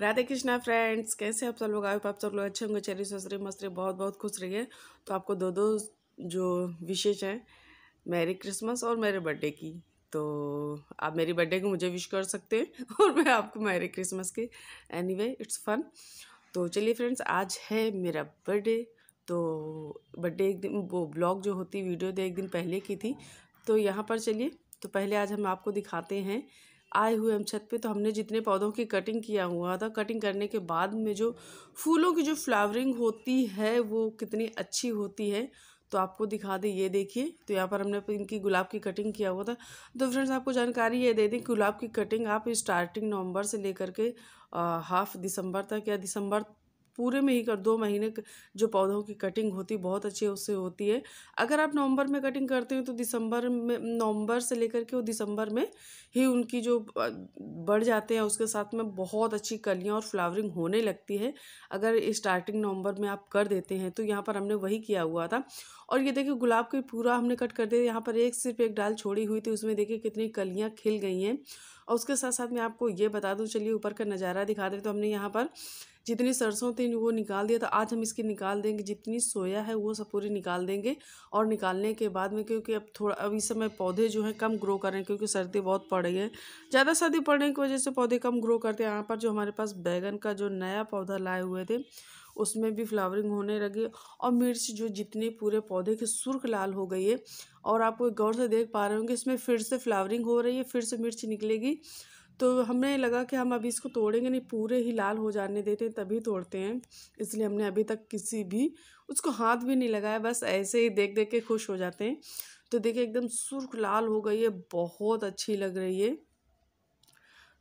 Radhe Krishna friends, कैसे आप सब लोग? आए आप सब लोग अच्छे होंगे, चेरी ससुरी मसरी बहुत बहुत खुश रहिए। तो आपको दो जो विशेष हैं, मेरी क्रिसमस और मेरे बर्थडे की। तो आप मेरी बर्थडे की मुझे विश कर सकते हैं और मैं आपको मेरी क्रिसमस की। Anyway it's fun. तो चलिए फ्रेंड्स, आज है मेरा बर्थडे। तो बर्थडे एक दिन वो ब्लॉग जो होती वीडियो दे एक दिन पहले की थी, तो यहाँ पर चलिए। तो पहले आज हम आपको दिखाते हैं, आए हुए हम छत पे। तो हमने जितने पौधों की कटिंग किया हुआ था, कटिंग करने के बाद में जो फूलों की जो फ्लावरिंग होती है वो कितनी अच्छी होती है, तो आपको दिखा दें। ये देखिए, तो यहाँ पर हमने इनकी गुलाब की कटिंग किया हुआ था। तो फ्रेंड्स, आपको जानकारी ये दे दें, गुलाब की कटिंग आप स्टार्टिंग नवंबर से लेकर के हाफ दिसंबर तक या दिसंबर पूरे में ही कर 2 महीने जो पौधों की कटिंग होती बहुत अच्छे उससे होती है। अगर आप नवंबर में कटिंग करते हो तो दिसंबर में, नवंबर से लेकर के वो दिसंबर में ही उनकी जो बढ़ जाते हैं, उसके साथ में बहुत अच्छी कलियां और फ्लावरिंग होने लगती है। अगर स्टार्टिंग नवंबर में आप कर देते हैं, तो यहाँ पर हमने वही किया हुआ था। और ये देखिए, गुलाब की पूरा हमने कट कर दिया। यहाँ पर एक सिर्फ एक डाल छोड़ी हुई थी, उसमें देखिए कितनी कलियाँ खिल गई हैं। और उसके साथ साथ मैं आपको ये बता दूँ, चलिए ऊपर का नज़ारा दिखा दें। तो हमने यहाँ पर जितनी सरसों थी वो निकाल दिया था, आज हम इसकी निकाल देंगे। जितनी सोया है वो सब पूरी निकाल देंगे। और निकालने के बाद में, क्योंकि अब थोड़ा इस समय पौधे जो हैं कम ग्रो कर रहे हैं, क्योंकि सर्दी बहुत पड़ रही है। ज़्यादा सर्दी पड़ने की वजह से पौधे कम ग्रो करते हैं। यहाँ पर जो हमारे पास बैगन का जो नया पौधा लाए हुए थे, उसमें भी फ्लावरिंग होने लगी। और मिर्च जो जितने पूरे पौधे के सुर्ख लाल हो गई है, और आपको गौर से देख पा रहे होंगे इसमें फिर से फ्लावरिंग हो रही है, फिर से मिर्च निकलेगी। तो हमें लगा कि हम अभी इसको तोड़ेंगे नहीं, पूरे ही लाल हो जाने देते हैं तभी तोड़ते हैं, इसलिए हमने अभी तक किसी भी उसको हाथ भी नहीं लगाया, बस ऐसे ही देख देख के खुश हो जाते हैं। तो देखिए एकदम सुर्ख लाल हो गई है, बहुत अच्छी लग रही है।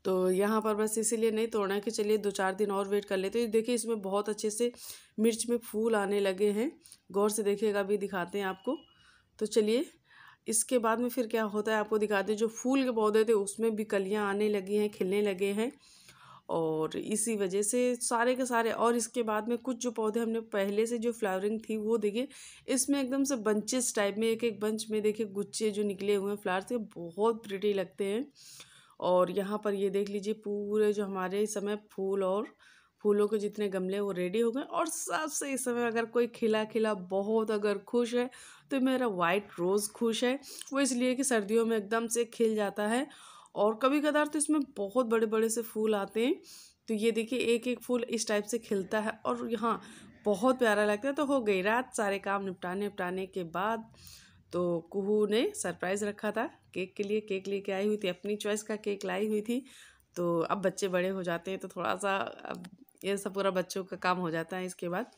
तो यहाँ पर बस इसीलिए नहीं तोड़ना है कि चलिए 2-4 दिन और वेट कर लेते हैं। देखिए इसमें बहुत अच्छे से मिर्च में फूल आने लगे हैं, गौर से देखिएगा, अभी दिखाते हैं आपको। तो चलिए इसके बाद में फिर क्या होता है आपको दिखाते हैं। जो फूल के पौधे थे उसमें भी कलियाँ आने लगी हैं, खिलने लगे हैं, और इसी वजह से सारे के सारे। और इसके बाद में कुछ जो पौधे हमने पहले से जो फ्लावरिंग थी वो देखिए, इसमें एकदम से बंचेस टाइप में, एक एक बंच में देखिए गुच्छे जो निकले हुए हैं फ्लावर्स के, बहुत प्रिटी लगते हैं। और यहाँ पर ये देख लीजिए, पूरे जो हमारे इस समय फूल और फूलों के जितने गमले वो रेडी हो गए। और सबसे इस समय अगर कोई खिला खिला बहुत अगर खुश है तो मेरा वाइट रोज़ खुश है। वो इसलिए कि सर्दियों में एकदम से खिल जाता है, और कभी कदार तो इसमें बहुत बड़े बड़े से फूल आते हैं। तो ये देखिए एक एक फूल इस टाइप से खिलता है, और यहाँ बहुत प्यारा लगता है। तो हो गई रात, सारे काम निपटाने के बाद। तो कुहू ने सरप्राइज़ रखा था केक के लिए, केक लेके आई हुई थी, अपनी चॉइस का केक लाई हुई थी। तो अब बच्चे बड़े हो जाते हैं तो थोड़ा सा अब ये सब पूरा बच्चों का काम हो जाता है। इसके बाद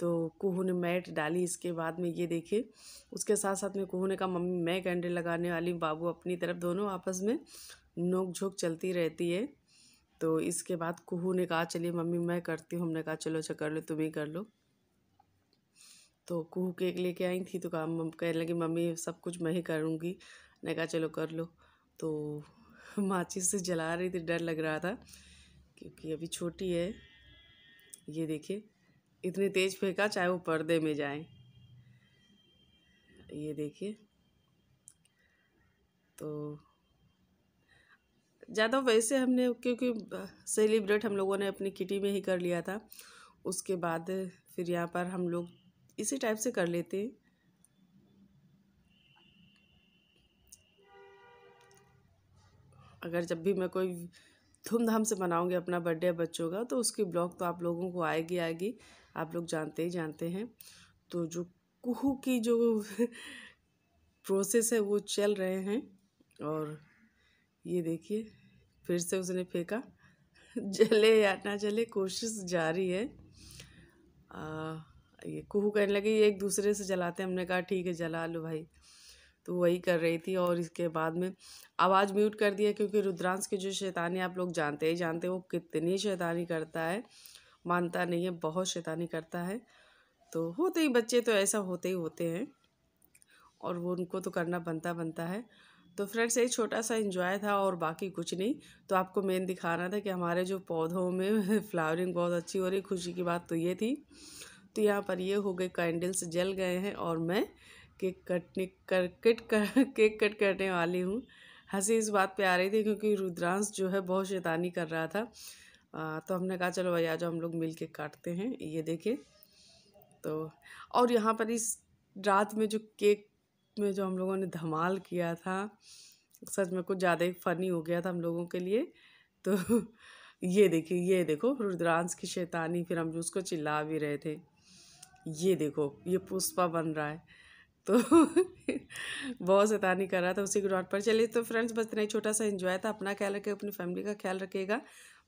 तो कुहू ने मैट डाली, इसके बाद में ये देखिए उसके साथ साथ में कुहू ने कहा मम्मी मैं कैंडल लगाने वाली, बाबू अपनी तरफ, दोनों आपस में नोक झोंक चलती रहती है। तो इसके बाद कुहू ने कहा चलिए मम्मी मैं करती हूँ, हमने कहा चलो अच्छा कर लो, तुम ही कर लो। तो कुहू केक लेके आई थी तो काम कहने लगी मम्मी सब कुछ मैं ही करूँगी, मैंने कहा चलो कर लो। तो माचिस से जला रही थी, डर लग रहा था क्योंकि अभी छोटी है। ये देखिए इतने तेज़ फेंका चाहे वो पर्दे में जाए। ये देखिए, तो ज़्यादा वैसे हमने क्योंकि सेलिब्रेट हम लोगों ने अपनी किटी में ही कर लिया था। उसके बाद फिर यहाँ पर हम लोग इसी टाइप से कर लेते हैं। अगर जब भी मैं कोई धूमधाम से मनाऊंगी अपना बर्थडे बच्चों का, तो उसकी ब्लॉग तो आप लोगों को आएगी, आप लोग जानते ही जानते हैं। तो जो कुहू की जो प्रोसेस है वो चल रहे हैं, और ये देखिए फिर से उसने फेंका, जले या ना जले कोशिश जारी है। ये कुहू कहने लगी ये एक दूसरे से जलाते हैं, हमने कहा ठीक है जला लो भाई, तो वही कर रही थी। और इसके बाद में आवाज़ म्यूट कर दिया, क्योंकि रुद्रांश की जो शैतानी आप लोग जानते ही जानते हैं, वो कितनी शैतानी करता है, मानता नहीं है, बहुत शैतानी करता है। तो होते ही बच्चे तो ऐसा होते ही होते हैं, और वो उनको तो करना बनता है। तो फ्रेंड्स एक छोटा सा एंजॉय था और बाकी कुछ नहीं। तो आपको मेन दिखाना था कि हमारे जो पौधों में फ्लावरिंग बहुत अच्छी हो रही, खुशी की बात तो ये थी। तो यहाँ पर ये हो गए, कैंडल्स जल गए हैं, और मैं केक कट करने वाली हूँ। हंसी इस बात पे आ रही थी क्योंकि रुद्रांश जो है बहुत शैतानी कर रहा था, तो हमने कहा चलो भाई आज हम लोग मिल के काटते हैं, ये देखिए। तो और यहाँ पर इस रात में जो केक में जो हम लोगों ने धमाल किया था, सच में कुछ ज़्यादा ही फ़नी हो गया था हम लोगों के लिए। तो ये देखिए, ये देखो रुद्रांश की शैतानी, फिर हम जो उसको चिल्ला भी रहे थे। ये देखो ये पुष्पा बन रहा है, तो बहुत शैतानी कर रहा था उसी के नोट पर। चलिए तो फ्रेंड्स बस इतना ही छोटा सा एंजॉय था। अपना ख्याल रखिएगा, अपनी फैमिली का ख्याल रखिएगा।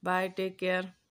Bye, take care.